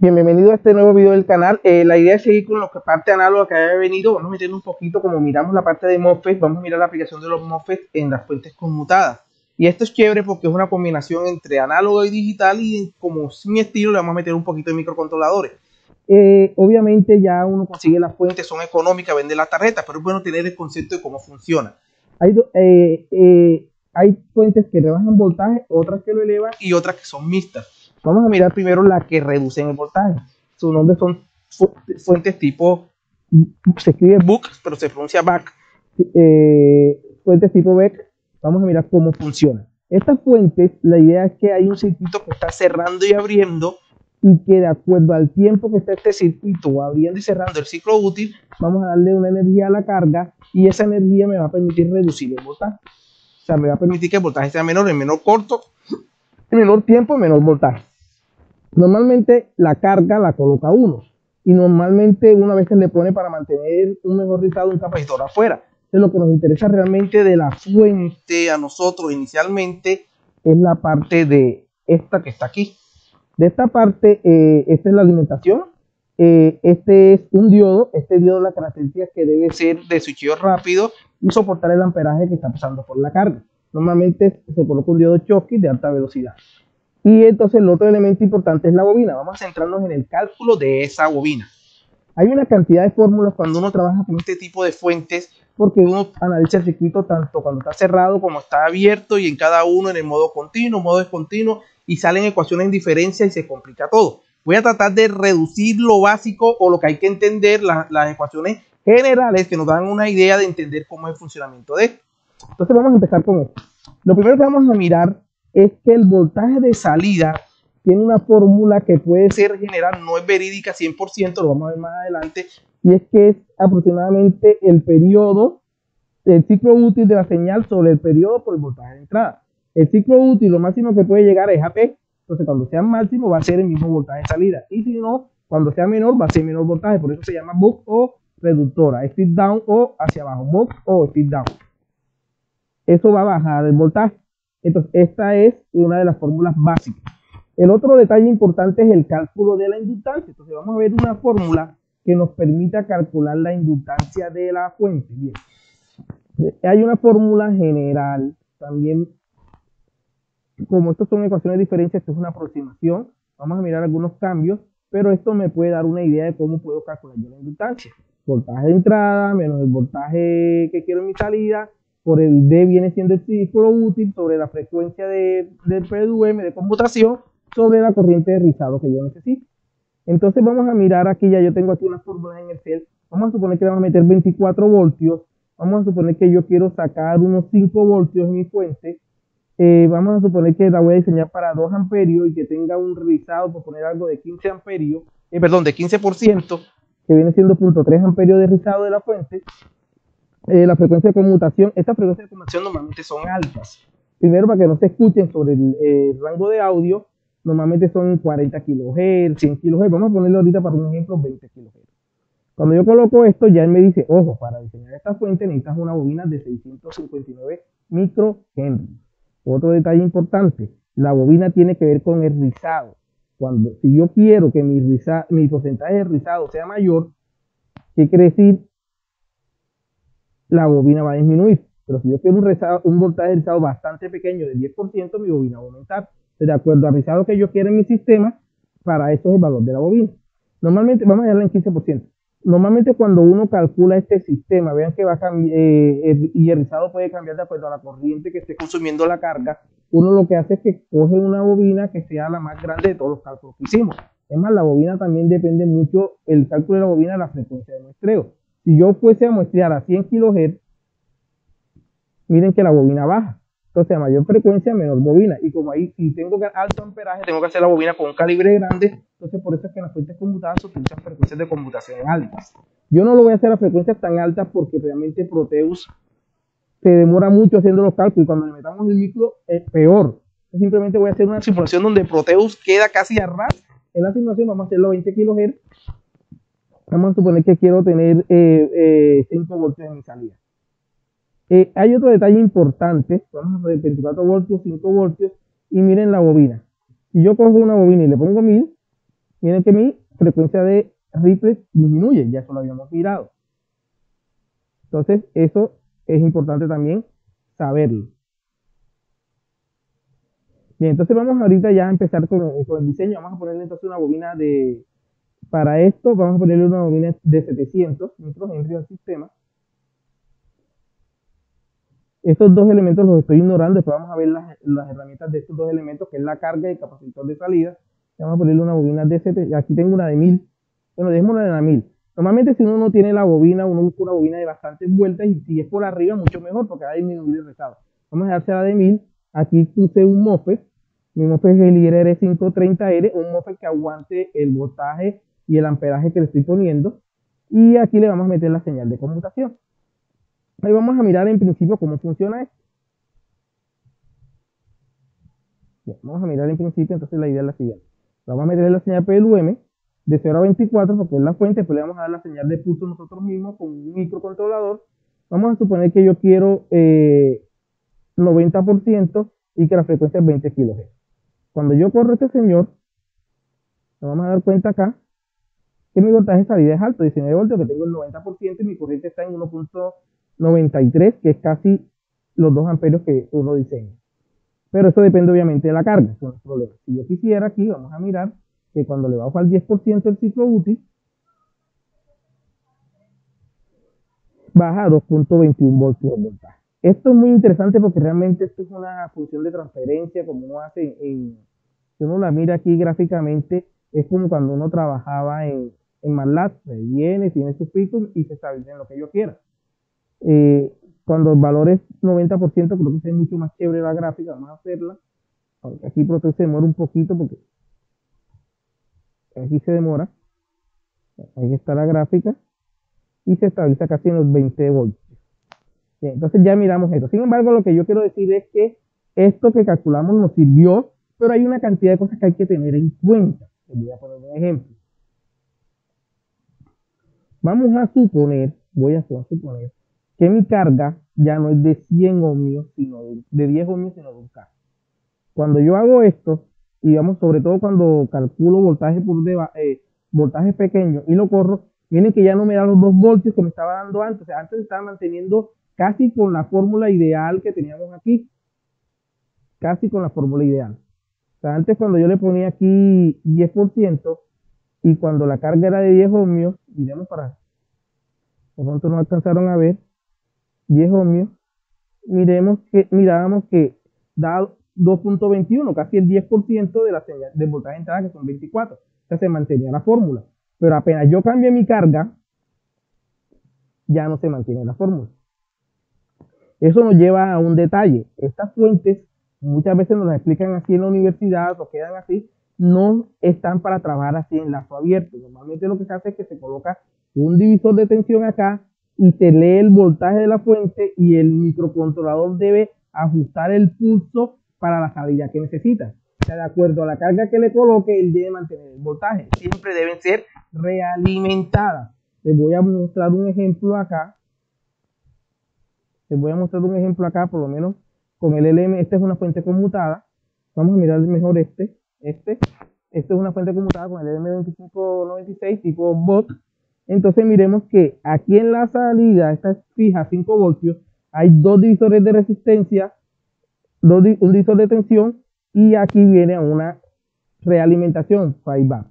Bienvenido a este nuevo video del canal. La idea es seguir con la parte análoga que haya venido. Vamos a meter un poquito, como miramos la parte de MOSFET, vamos a mirar la aplicación de los MOSFET en las fuentes conmutadas. Y esto es chévere porque es una combinación entre análogo y digital, y como sin estilo le vamos a meter un poquito de microcontroladores. Obviamente ya uno consigue las fuentes, son económicas, vende las tarjetas, pero es bueno tener el concepto de cómo funciona. Hay fuentes que rebajan voltaje, otras que lo elevan y otras que son mixtas. Vamos a mirar primero las que reducen el voltaje. Su nombre son fuentes tipo, se escribe Buck, pero se pronuncia Buck. Fuentes tipo Buck. Vamos a mirar cómo funciona. Estas fuentes, la idea es que hay un circuito que está cerrando y abriendo, y que de acuerdo al tiempo que está este circuito abriendo y cerrando el ciclo útil, vamos a darle una energía a la carga, y esa energía me va a permitir reducir el voltaje. O sea, me va a permitir que el voltaje sea menor, en menor corto, en menor tiempo, menor voltaje. Normalmente la carga la coloca uno, y normalmente una vez que le pone para mantener un mejor resultado un capacitor afuera. Entonces lo que nos interesa realmente de la fuente a nosotros inicialmente es la parte de esta que está aquí. De esta parte, esta es la alimentación, este es un diodo. Este diodo, la característica es que debe ser de switcheo rápido y soportar el amperaje que está pasando por la carga. Normalmente se coloca un diodo Schottky de alta velocidad. Y entonces el otro elemento importante es la bobina. Vamos a centrarnos en el cálculo de esa bobina. Hay una cantidad de fórmulas cuando uno trabaja con este tipo de fuentes, porque uno analiza el circuito tanto cuando está cerrado como está abierto, y en cada uno en el modo continuo, modo descontinuo, y salen ecuaciones en diferencia y se complica todo. Voy a tratar de reducir lo básico o lo que hay que entender, las ecuaciones generales que nos dan una idea de entender cómo es el funcionamiento de esto. Entonces vamos a empezar con esto. Lo primero que vamos a mirar es que el voltaje de salida tiene una fórmula que puede ser general, no es verídica 100%, lo vamos a ver más adelante, y es que es aproximadamente el periodo, el ciclo útil de la señal sobre el periodo por el voltaje de entrada. El ciclo útil, lo máximo que puede llegar es AP, entonces cuando sea máximo va a ser el mismo voltaje de salida, y si no, cuando sea menor va a ser menor voltaje, por eso se llama Buck o reductora, Step Down o hacia abajo, Buck o Step Down. Eso va a bajar el voltaje. Entonces esta es una de las fórmulas básicas. El otro detalle importante es el cálculo de la inductancia. Entonces vamos a ver una fórmula que nos permita calcular la inductancia de la fuente. Bien. Hay una fórmula general también. Como estas son ecuaciones de diferencia, esto es una aproximación. Vamos a mirar algunos cambios, pero esto me puede dar una idea de cómo puedo calcular yo la inductancia. Voltaje de entrada menos el voltaje que quiero en mi salida, por el D viene siendo el ciclo útil sobre la frecuencia del PWM de conmutación, sobre la corriente de rizado que yo necesito. Entonces vamos a mirar aquí, ya yo tengo aquí unas fórmulas en el cel. Vamos a suponer que vamos a meter 24 voltios, vamos a suponer que yo quiero sacar unos 5 voltios en mi fuente, vamos a suponer que la voy a diseñar para 2 amperios y que tenga un rizado, por poner algo, de 15 amperios, perdón, de 15%, que viene siendo 0.3 amperios de rizado de la fuente. La frecuencia de conmutación, estas frecuencias de conmutación normalmente son altas. Primero, para que no se escuchen sobre el rango de audio, normalmente son 40 kHz, 100 kHz, vamos a ponerle ahorita para un ejemplo 20 kHz. Cuando yo coloco esto, ya él me dice, ojo, para diseñar esta fuente necesitas una bobina de 659 microhenry. Otro detalle importante, la bobina tiene que ver con el rizado. Si yo quiero que mi porcentaje de rizado sea mayor, ¿qué quiere decir? La bobina va a disminuir. Pero si yo quiero un voltaje de rizado bastante pequeño, de 10%, mi bobina va a aumentar. De acuerdo al rizado que yo quiero en mi sistema, para eso es el valor de la bobina. Normalmente, vamos a dejarla en 15%. Normalmente cuando uno calcula este sistema, vean que va a cambiar, y el rizado puede cambiar de acuerdo a la corriente que esté consumiendo la carga, uno lo que hace es que coge una bobina que sea la más grande de todos los cálculos que hicimos. Es más, la bobina también depende mucho, el cálculo de la bobina, de la frecuencia de muestreo. Si yo fuese a muestrear a 100 kHz, miren que la bobina baja. Entonces, a mayor frecuencia, menor bobina. Y como ahí, si tengo alto amperaje, tengo que hacer la bobina con un calibre grande. Entonces, por eso es que en las fuentes conmutadas se utilizan frecuencias de conmutación altas. Yo no lo voy a hacer a frecuencias tan altas porque realmente Proteus se demora mucho haciendo los cálculos. Y cuando le metamos el micro, es peor. Entonces, simplemente voy a hacer una simulación donde Proteus queda casi a ras. En la simulación vamos a hacerlo a 20 kHz. Vamos a suponer que quiero tener 5 voltios en mi salida. Hay otro detalle importante. Vamos a poner 24 voltios, 5 voltios. Y miren la bobina. Si yo cojo una bobina y le pongo 1000, Miren que mi frecuencia de Ripple disminuye, ya eso lo habíamos mirado. Entonces, eso es importante también saberlo. Bien, entonces vamos ahorita ya a empezar con el diseño. Vamos a ponerle entonces una bobina de... Para esto vamos a ponerle una bobina de 700 microhenry al sistema. Estos dos elementos los estoy ignorando. Después vamos a ver las herramientas de estos dos elementos, que es la carga y el capacitor de salida. Vamos a ponerle una bobina de 700. Aquí tengo una de 1000. Bueno, dejémosla de la 1000. Normalmente si uno no tiene la bobina, uno busca una bobina de bastantes vueltas, y si es por arriba mucho mejor porque va a disminuir el recado. Vamos a dejarse la de 1000, aquí puse un MOSFET, mi MOSFET es el IRR530R, un MOSFET que aguante el voltaje y el amperaje que le estoy poniendo, y aquí le vamos a meter la señal de conmutación. Ahí vamos a mirar en principio cómo funciona esto. Bien, vamos a mirar en principio, entonces la idea es la siguiente. Vamos a meter la señal PWM, de 0 a 24, porque es la fuente, pues le vamos a dar la señal de pulso nosotros mismos con un microcontrolador. Vamos a suponer que yo quiero 90% y que la frecuencia es 20 kHz. Cuando yo corro este señor, nos vamos a dar cuenta acá que mi voltaje de salida es alto, 19 voltios, que tengo el 90% y mi corriente está en 1.93, que es casi los 2 amperios que uno diseña. Pero eso depende obviamente de la carga, son los problemas. Si yo quisiera aquí, vamos a mirar, que cuando le bajo al 10% el ciclo útil, baja a 2.21 voltios de voltaje. Esto es muy interesante porque realmente esto es una función de transferencia, como uno hace, si uno la mira aquí gráficamente, es como cuando uno trabajaba en MATLAB, viene, tiene sus picos y se establece en lo que yo quiera. Cuando el valor es 90%, creo que es mucho más chévere la gráfica, vamos a hacerla. Aquí Proteus se demora un poquito porque... Aquí se demora, ahí está la gráfica, y se estabiliza casi en los 20 voltios. Bien, entonces ya miramos esto. Sin embargo, lo que yo quiero decir es que esto que calculamos nos sirvió, pero hay una cantidad de cosas que hay que tener en cuenta. Les voy a poner un ejemplo. Vamos a suponer, voy a suponer, que mi carga ya no es de 100 ohmios, sino de 10 ohmios, sino de 1K. Cuando yo hago esto, y vamos, sobre todo cuando calculo voltaje por debajo, voltaje pequeño, y lo corro, miren que ya no me da los 2 voltios que me estaba dando antes. O sea, antes estaba manteniendo casi con la fórmula ideal que teníamos aquí. Casi con la fórmula ideal. O sea, antes cuando yo le ponía aquí 10%, y cuando la carga era de 10 ohmios, miremos para acá. De pronto no alcanzaron a ver. 10 ohmios. Mirábamos que da 2.21, casi el 10% de la señal del voltaje de entrada, que son 24. O sea, se mantenía la fórmula. Pero apenas yo cambie mi carga, ya no se mantiene la fórmula. Eso nos lleva a un detalle. Estas fuentes, muchas veces nos las explican así en la universidad, o quedan así, no están para trabajar así en lazo abierto. Normalmente lo que se hace es que se coloca un divisor de tensión acá, y se lee el voltaje de la fuente, y el microcontrolador debe ajustar el pulso para la salida que necesita. O sea, de acuerdo a la carga que le coloque, él debe mantener el voltaje. Siempre deben ser realimentadas. Les voy a mostrar un ejemplo acá. Les voy a mostrar un ejemplo acá, por lo menos con el LM. Esta es una fuente conmutada. Vamos a mirar mejor este. Este es una fuente conmutada con el LM2596 tipo Buck. Entonces miremos que aquí en la salida, esta es fija, 5 voltios, hay 2 divisores de resistencia, un divisor de tensión, y aquí viene una realimentación feedback.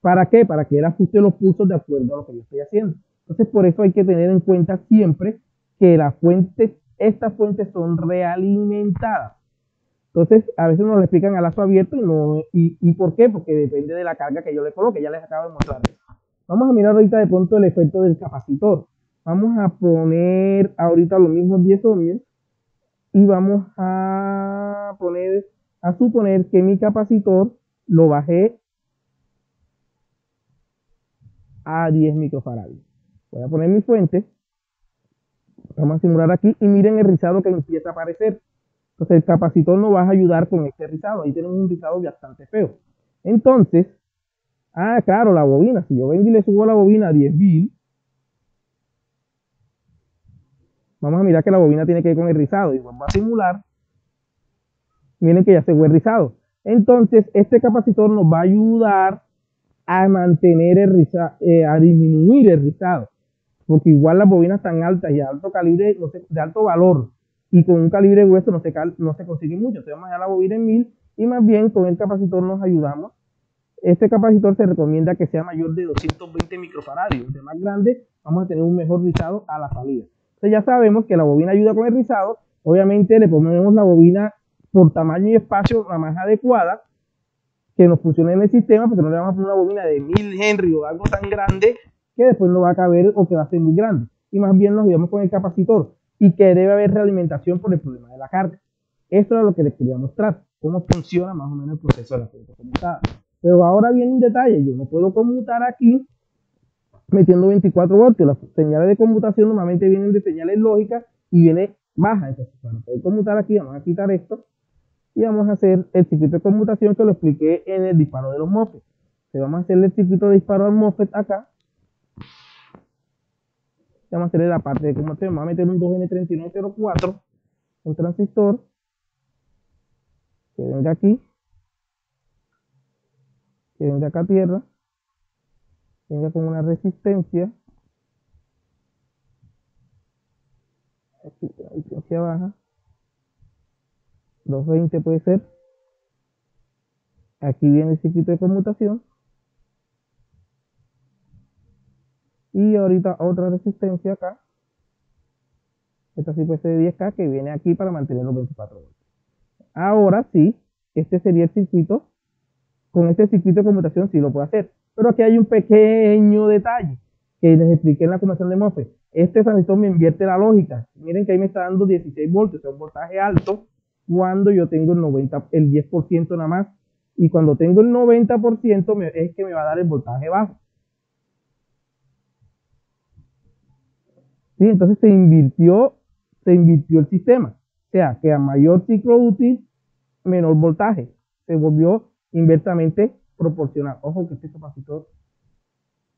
¿Para qué? Para que él ajuste los pulsos de acuerdo a lo que yo estoy haciendo. Entonces por eso hay que tener en cuenta siempre que las fuentes, estas fuentes son realimentadas. Entonces a veces nos lo explican a lazo abierto y ¿por qué? Porque depende de la carga que yo le coloque. Ya les acabo de mostrar. Vamos a mirar ahorita de pronto el efecto del capacitor. Vamos a poner ahorita los mismos 10 ohmios. Y vamos a poner, a suponer que mi capacitor lo bajé a 10 microfaradios. Voy a poner mi fuente. Vamos a simular aquí y miren el rizado que empieza a aparecer. Entonces el capacitor nos va a ayudar con este rizado. Ahí tenemos un rizado bastante feo. Entonces, claro, la bobina. Si yo vengo y le subo la bobina a 10.000, vamos a mirar que la bobina tiene que ir con el rizado. Y vamos a simular. Miren que ya se fue el rizado. Entonces, este capacitor nos va a ayudar a mantener el a disminuir el rizado, porque igual las bobinas tan altas y de alto calibre, no sé, de alto valor, y con un calibre grueso no se consigue mucho. Se va a manejar la bobina en 1000 y más bien con el capacitor nos ayudamos. Este capacitor se recomienda que sea mayor de 220 microfaradios. Entre más grande vamos a tener un mejor rizado a la salida. Entonces ya sabemos que la bobina ayuda con el rizado. Obviamente le ponemos la bobina por tamaño y espacio la más adecuada que nos funcione en el sistema, porque no le vamos a poner una bobina de 1000 Henry o algo tan grande que después no va a caber o que va a ser muy grande. Y más bien nos ayudamos con el capacitor y que debe haber realimentación por el problema de la carga. Esto era lo que les quería mostrar, cómo funciona más o menos el proceso de la fuente conmutada. Pero ahora viene un detalle, yo no puedo conmutar aquí metiendo 24 voltios. Las señales de conmutación normalmente vienen de señales lógicas y viene baja. Entonces, para poder conmutar aquí vamos a quitar esto y vamos a hacer el circuito de conmutación que lo expliqué en el disparo de los MOSFET. Entonces, vamos a hacer el circuito de disparo al MOSFET acá. Vamos a hacer la parte de conmutación, vamos a meter un 2N3904, un transistor que venga aquí, que venga acá a tierra, venga con una resistencia, aquí la resistencia baja, 220 puede ser, aquí viene el circuito de conmutación, y ahorita otra resistencia acá, esta sí puede ser de 10K, que viene aquí para mantener los 24 voltios. Ahora sí, este sería el circuito. Con este circuito de conmutación sí lo puedo hacer. Pero aquí hay un pequeño detalle que les expliqué en la conversión de MOSFET. Este transistor me invierte la lógica. Miren que ahí me está dando 16 voltios, o sea, un voltaje alto, cuando yo tengo el 90, el 10% nada más. Y cuando tengo el 90% es que me va a dar el voltaje bajo. ¿Sí? Entonces se invirtió el sistema. O sea, que a mayor ciclo útil, menor voltaje. Se volvió inversamente proporcional. Ojo que este capacitor,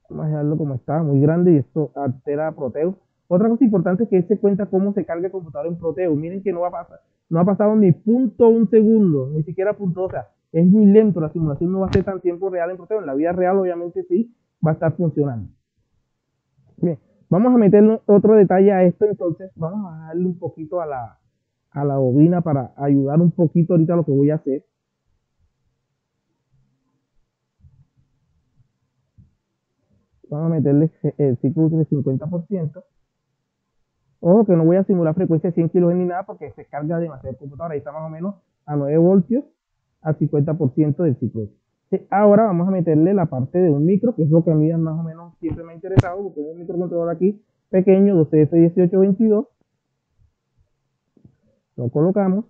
vamos a dejarlo como está, muy grande, y esto altera Proteus. Otra cosa importante es que se cuenta cómo se carga el computador en Proteus. Miren que no va a pasar, no ha pasado ni 0.1 segundo, ni siquiera punto, o sea, es muy lento, la simulación no va a ser tan tiempo real en Proteus. En la vida real obviamente sí va a estar funcionando. Bien, vamos a meterle otro detalle a esto. Entonces vamos a darle un poquito a la bobina para ayudar un poquito ahorita a lo que voy a hacer. Vamos a meterle el ciclo útil del 50%. Ojo que no voy a simular frecuencia de 100 kHz ni nada porque se carga demasiado el computador. Ahí está más o menos a 9 voltios al 50% del ciclo útil. Ahora vamos a meterle la parte de un micro, que es lo que a mí más o menos siempre me ha interesado, porque tengo un microcontrolador aquí pequeño, 12F1822. Lo colocamos.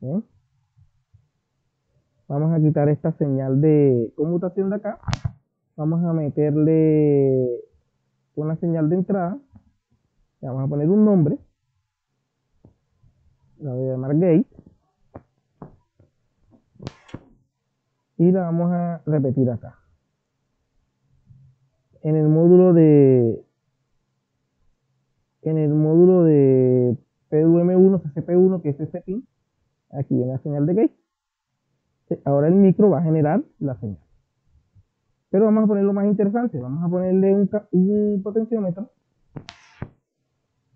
¿Bien? Vamos a quitar esta señal de conmutación de acá. Vamos a meterle una señal de entrada. Le vamos a poner un nombre. La voy a llamar gate. Y la vamos a repetir acá. En el módulo de PWM1, CCP1, que es este pin, aquí viene la señal de gate. Ahora el micro va a generar la señal. Pero vamos a ponerlo más interesante. Vamos a ponerle un potenciómetro.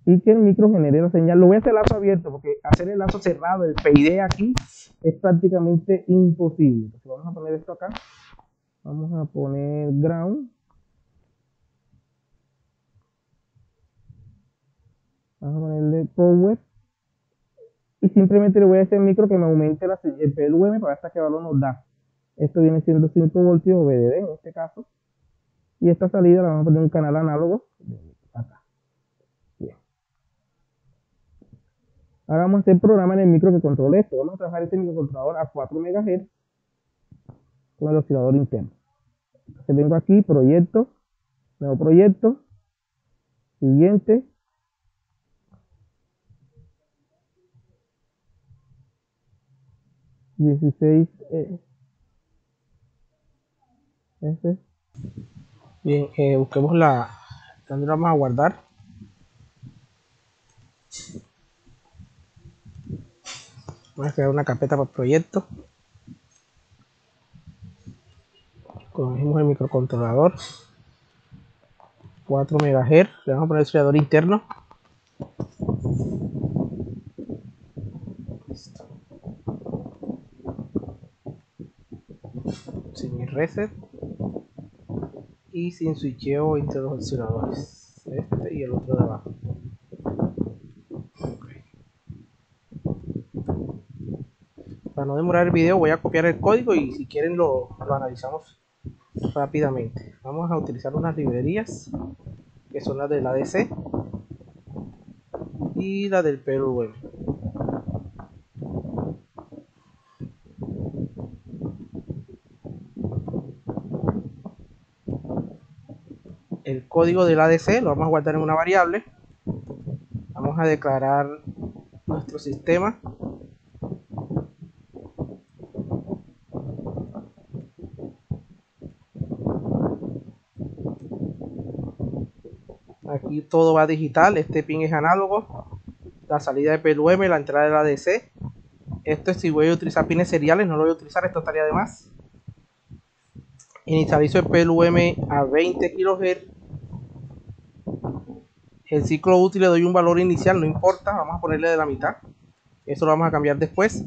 Y que el micro genere la señal. Lo voy a hacer lazo abierto, porque hacer el lazo cerrado, el PID aquí, es prácticamente imposible. Entonces vamos a poner esto acá. Vamos a poner ground. Vamos a ponerle power. Y simplemente le voy a decir al micro que me aumente el PWM para ver hasta qué valor nos da. Esto viene siendo 5 voltios o VDD en este caso. Y esta salida la vamos a poner en un canal análogo. Acá. Bien. Ahora vamos a hacer programa en el micro que controle esto. Vamos a trabajar este microcontrolador a 4 MHz con el oscilador interno. Entonces vengo aquí, proyecto, nuevo proyecto, siguiente. F. Bien, busquemos la donde vamos a guardar. Vamos a crear una carpeta para proyecto. cogemos el microcontrolador 4 MHz, le vamos a poner el oscilador interno. Listo. Sin reset y sin switcheo entre los osciladores, este y el otro de abajo. Para no demorar el video voy a copiar el código y si quieren lo analizamos rápidamente. Vamos a utilizar unas librerías que son las del ADC y la del PWM. El código del ADC lo vamos a guardar en una variable. Vamos a declarar nuestro sistema. Aquí todo va digital, este pin es análogo, la salida de PWM, la entrada del ADC. Esto es si voy a utilizar pines seriales, no lo voy a utilizar, esto estaría de más. Inicializo el PWM a 20 kHz. El ciclo útil le doy un valor inicial, no importa, vamos a ponerle de la mitad. Eso lo vamos a cambiar después.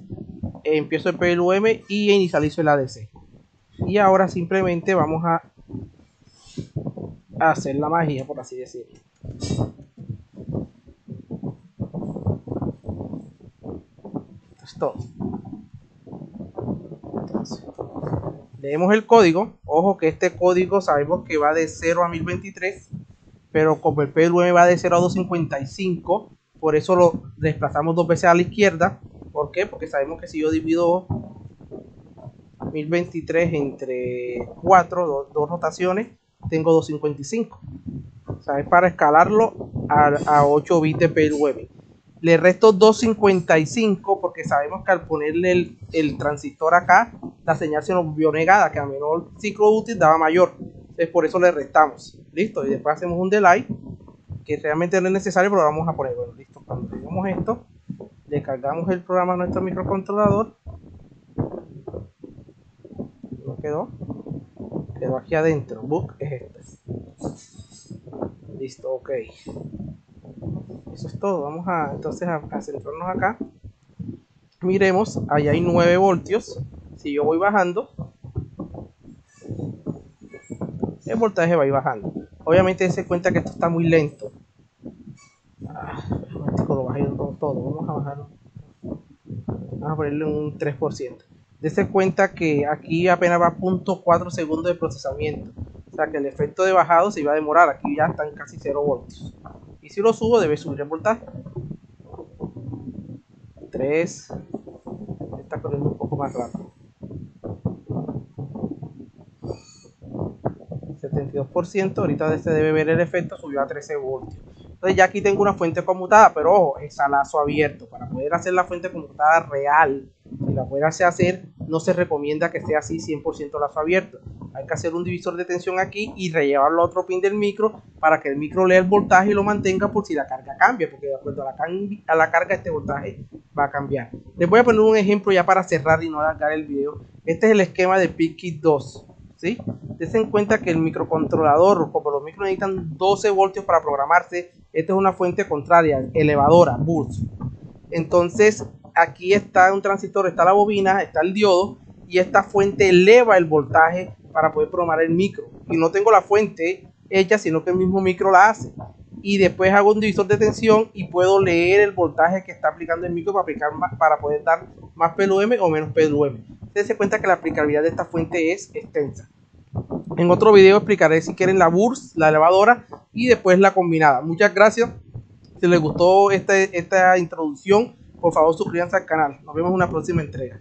Empiezo el PWM y inicializo el ADC. Y ahora simplemente vamos a hacer la magia, por así decirlo. Esto es todo. Entonces, leemos el código. Ojo que este código sabemos que va de 0 a 1023, pero como el PWM va de 0 a 255, por eso lo desplazamos dos veces a la izquierda. ¿Por qué? Porque sabemos que si yo divido 1023 entre 4, dos rotaciones, tengo 255, o sea, es para escalarlo a 8 bits de PWM. Le resto 255 porque sabemos que al ponerle el transistor acá, la señal se nos vio negada, que a menor ciclo útil daba mayor. Entonces por eso le restamos, listo, y después hacemos un delay, que realmente no es necesario, pero lo vamos a poner. Bueno, listo, cuando tengamos esto, le cargamos el programa a nuestro microcontrolador. ¿No quedó? Quedó aquí adentro. Buck es este. Listo, ok. Eso es todo. Vamos a entonces a centrarnos acá. Miremos, allá hay 9 voltios. Si yo voy bajando, el voltaje va a ir bajando. Obviamente dense cuenta que esto está muy lento. Lo bajé con todo. Vamos a bajarlo. Vamos a ponerle un 3%. Dese cuenta que aquí apenas va 0.4 segundos de procesamiento. O sea que el efecto de bajado se iba a demorar. Aquí ya están casi 0 voltios. Y si lo subo, debe subir el voltaje. 3. Está corriendo un poco más rápido. 72%. Ahorita se debe ver el efecto. Subió a 13 voltios. Entonces ya aquí tengo una fuente conmutada. Pero ojo, es a lazo abierto. Para poder hacer la fuente conmutada real, si la fuera a hacer, no se recomienda que esté así 100% lazo abierto. Hay que hacer un divisor de tensión aquí y rellevarlo a otro pin del micro para que el micro lea el voltaje y lo mantenga por si la carga cambia, porque de acuerdo a la carga este voltaje va a cambiar. Les voy a poner un ejemplo ya para cerrar y no alargar el video. Este es el esquema de PICKit 2, ¿sí? Dense en cuenta que el microcontrolador, como los micros necesitan 12 voltios para programarse, esta es una fuente contraria, elevadora, burst. Entonces, aquí está un transistor, está la bobina, está el diodo y esta fuente eleva el voltaje para poder programar el micro. Y no tengo la fuente hecha, sino que el mismo micro la hace. Y después hago un divisor de tensión y puedo leer el voltaje que está aplicando el micro para aplicar más, para poder dar más PWM o menos PWM. Ustedes se cuenta que la aplicabilidad de esta fuente es extensa. En otro video explicaré si quieren la burst, la elevadora y después la combinada. Muchas gracias. Si les gustó esta introducción, por favor suscríbanse al canal. Nos vemos en una próxima entrega.